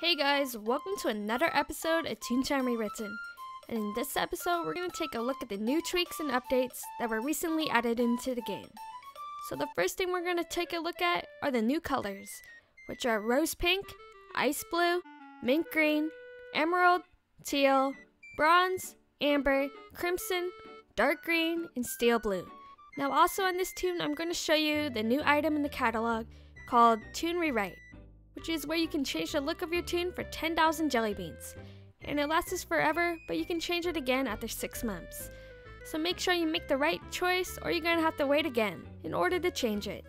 Hey guys, welcome to another episode of Toontown Rewritten, and in this episode we're going to take a look at the new tweaks and updates that were recently added into the game. So the first thing we're going to take a look at are the new colors, which are rose pink, ice blue, mint green, emerald, teal, bronze, amber, crimson, dark green, and steel blue. Now also on this tune I'm going to show you the new item in the catalog called Toon Rewrite, which is where you can change the look of your tune for 10,000 jelly beans. And it lasts forever, but you can change it again after 6 months. So make sure you make the right choice or you're going to have to wait again in order to change it.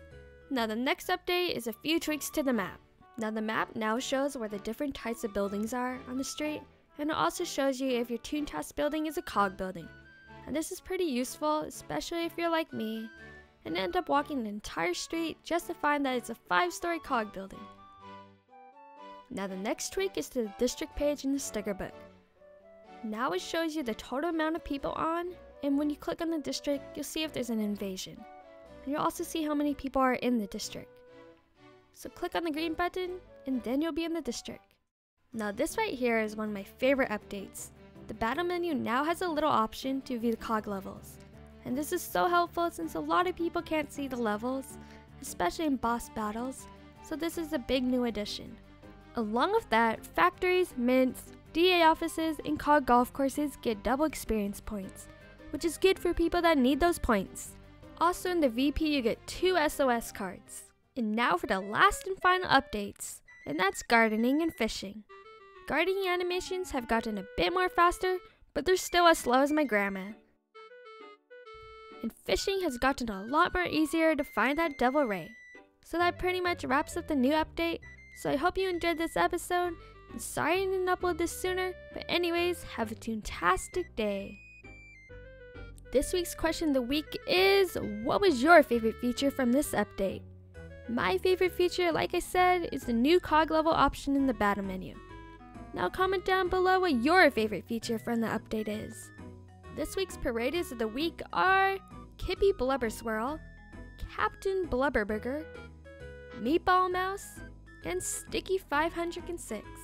Now the next update is a few tweaks to the map. Now the map now shows where the different types of buildings are on the street, and it also shows you if your Toontown building is a cog building. And this is pretty useful, especially if you're like me, and end up walking an entire street just to find that it's a 5-story cog building. Now the next tweak is to the district page in the sticker book. Now it shows you the total amount of people on, and when you click on the district, you'll see if there's an invasion. And you'll also see how many people are in the district. So click on the green button, and then you'll be in the district. Now this right here is one of my favorite updates. The battle menu now has a little option to view the cog levels. And this is so helpful since a lot of people can't see the levels, especially in boss battles, so this is a big new addition. Along with that, factories, mints, DA offices, and cog golf courses get double experience points, which is good for people that need those points. Also in the VP you get 2 SOS cards. And now for the last and final updates, and that's gardening and fishing. Gardening animations have gotten a bit more faster, but they're still as slow as my grandma. And fishing has gotten a lot more easier to find that devil ray. So that pretty much wraps up the new update. So I hope you enjoyed this episode, and sorry I didn't upload this sooner, but anyways, have a toontastic day. This week's question of the week is, what was your favorite feature from this update? My favorite feature, like I said, is the new cog level option in the battle menu. Now comment down below what your favorite feature from the update is. This week's paraders of the week are Kippy Blubberswirl, Captain Blubberburger, Meatball Mouse, and Sticky 506.